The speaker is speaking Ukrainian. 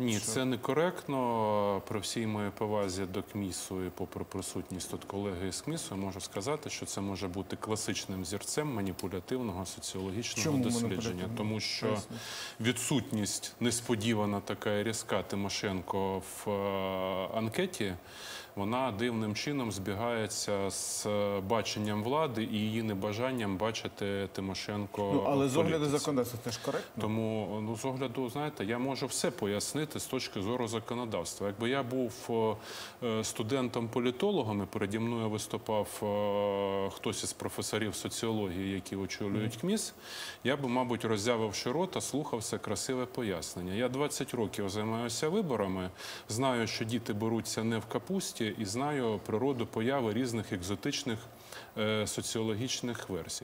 Ні, це некоректно. При всій моїй повазі до КМІСу і попри присутність тут колеги з КМІСу, я можу сказати, що це може бути класичним зірцем маніпулятивного соціологічного дослідження. Тому що відсутність несподівана така різка Тимошенко в анкеті, вона дивним чином збігається з баченням влади і її небажанням бачити Тимошенко в політиці. Але з огляду законодавства теж коректно? Тому, з огляду, знаєте, я можу все пояснити з точки зору законодавства. Якби я був студентом-політологом, і переді мною виступав хтось із професорів соціології, які очолюють КМІС, я би, мабуть, роззявивши рота, слухав все красиве пояснення. Я 20 років займаюся виборами, знаю, що діти беруться не в капусті, і знаю природу появи різних екзотичних соціологічних версій.